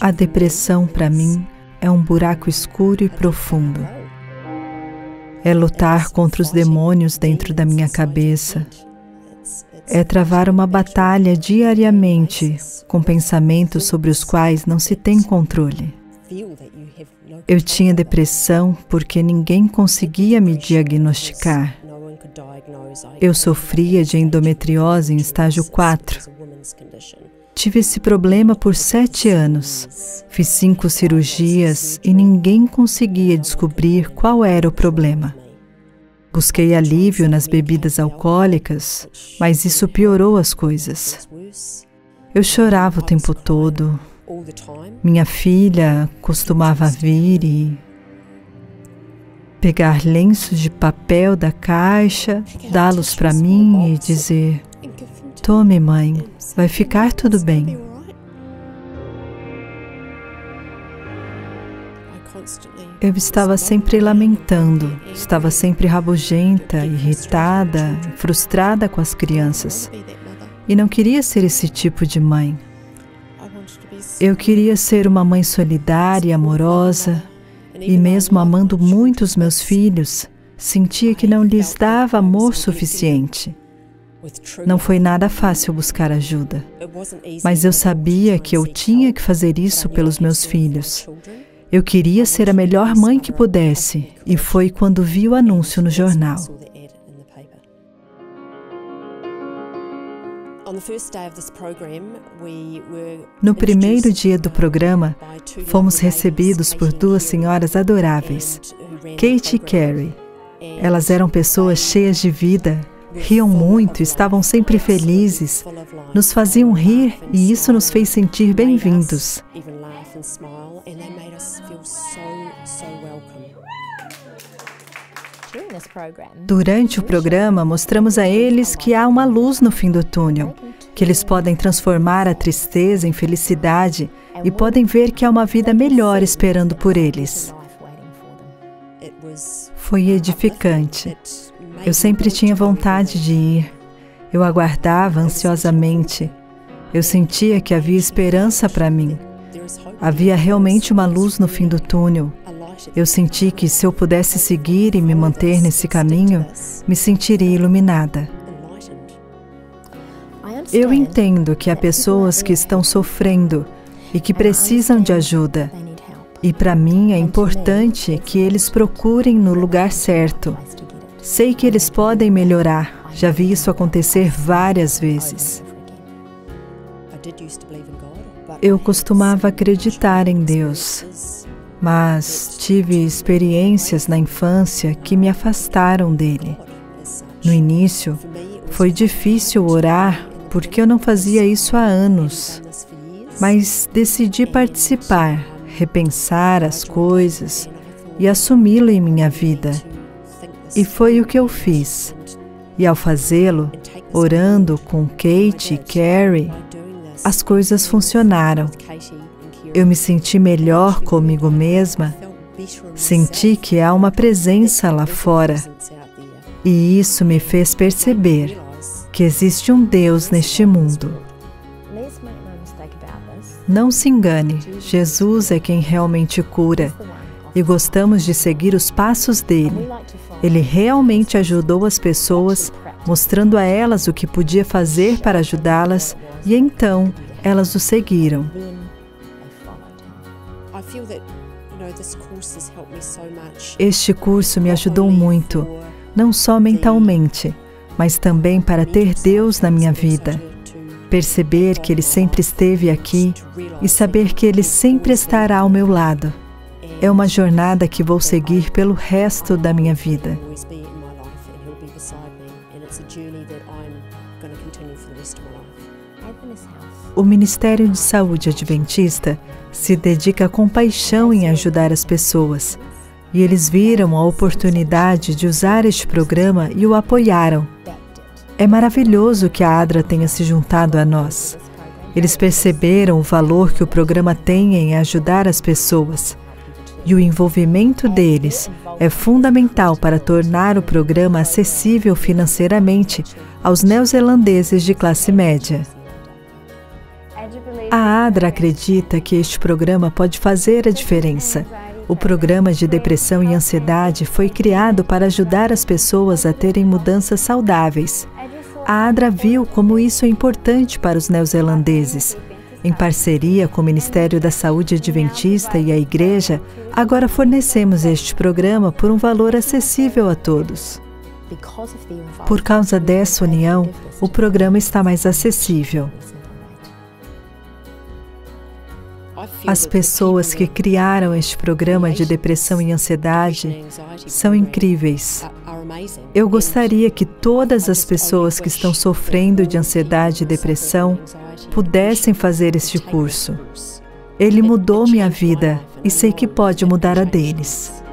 A depressão, para mim, é um buraco escuro e profundo. É lutar contra os demônios dentro da minha cabeça. É travar uma batalha diariamente com pensamentos sobre os quais não se tem controle. Eu tinha depressão porque ninguém conseguia me diagnosticar. Eu sofria de endometriose em estágio 4. Tive esse problema por 7 anos. Fiz 5 cirurgias e ninguém conseguia descobrir qual era o problema. Busquei alívio nas bebidas alcoólicas, mas isso piorou as coisas. Eu chorava o tempo todo. Minha filha costumava vir e pegar lenços de papel da caixa, dá-los para mim e dizer: "Tome, mãe, vai ficar tudo bem." Eu estava sempre lamentando, estava sempre rabugenta, irritada, frustrada com as crianças. E não queria ser esse tipo de mãe. Eu queria ser uma mãe solidária, amorosa, e mesmo amando muito os meus filhos, sentia que não lhes dava amor suficiente. Não foi nada fácil buscar ajuda, mas eu sabia que eu tinha que fazer isso pelos meus filhos. Eu queria ser a melhor mãe que pudesse, e foi quando vi o anúncio no jornal. No primeiro dia do programa, fomos recebidos por 2 senhoras adoráveis, Kate e Carrie. Elas eram pessoas cheias de vida. Riam muito, estavam sempre felizes, nos faziam rir e isso nos fez sentir bem-vindos. Durante o programa, mostramos a eles que há uma luz no fim do túnel, que eles podem transformar a tristeza em felicidade e podem ver que há uma vida melhor esperando por eles. Foi edificante. Eu sempre tinha vontade de ir. Eu aguardava ansiosamente. Eu sentia que havia esperança para mim. Havia realmente uma luz no fim do túnel. Eu senti que se eu pudesse seguir e me manter nesse caminho, me sentiria iluminada. Eu entendo que há pessoas que estão sofrendo e que precisam de ajuda. E para mim é importante que eles procurem no lugar certo. Sei que eles podem melhorar. Já vi isso acontecer várias vezes. Eu costumava acreditar em Deus, mas tive experiências na infância que me afastaram dele. No início, foi difícil orar porque eu não fazia isso há anos, mas decidi participar, repensar as coisas e assumi-lo em minha vida. E foi o que eu fiz. E ao fazê-lo, orando com Kate e Carrie, as coisas funcionaram. Eu me senti melhor comigo mesma. Senti que há uma presença lá fora. E isso me fez perceber que existe um Deus neste mundo. Não se engane, Jesus é quem realmente cura. E gostamos de seguir os passos dele. Ele realmente ajudou as pessoas, mostrando a elas o que podia fazer para ajudá-las, e então elas o seguiram. Este curso me ajudou muito, não só mentalmente, mas também para ter Deus na minha vida. Perceber que Ele sempre esteve aqui e saber que Ele sempre estará ao meu lado. É uma jornada que vou seguir pelo resto da minha vida. O Ministério de Saúde Adventista se dedica com paixão em ajudar as pessoas, e eles viram a oportunidade de usar este programa e o apoiaram. É maravilhoso que a ADRA tenha se juntado a nós. Eles perceberam o valor que o programa tem em ajudar as pessoas. E o envolvimento deles é fundamental para tornar o programa acessível financeiramente aos neozelandeses de classe média. A ADRA acredita que este programa pode fazer a diferença. O programa de depressão e ansiedade foi criado para ajudar as pessoas a terem mudanças saudáveis. A ADRA viu como isso é importante para os neozelandeses. Em parceria com o Ministério da Saúde Adventista e a Igreja, agora fornecemos este programa por um valor acessível a todos. Por causa dessa união, o programa está mais acessível. As pessoas que criaram este programa de depressão e ansiedade são incríveis. Eu gostaria que todas as pessoas que estão sofrendo de ansiedade e depressão pudessem fazer este curso. Ele mudou minha vida e sei que pode mudar a deles.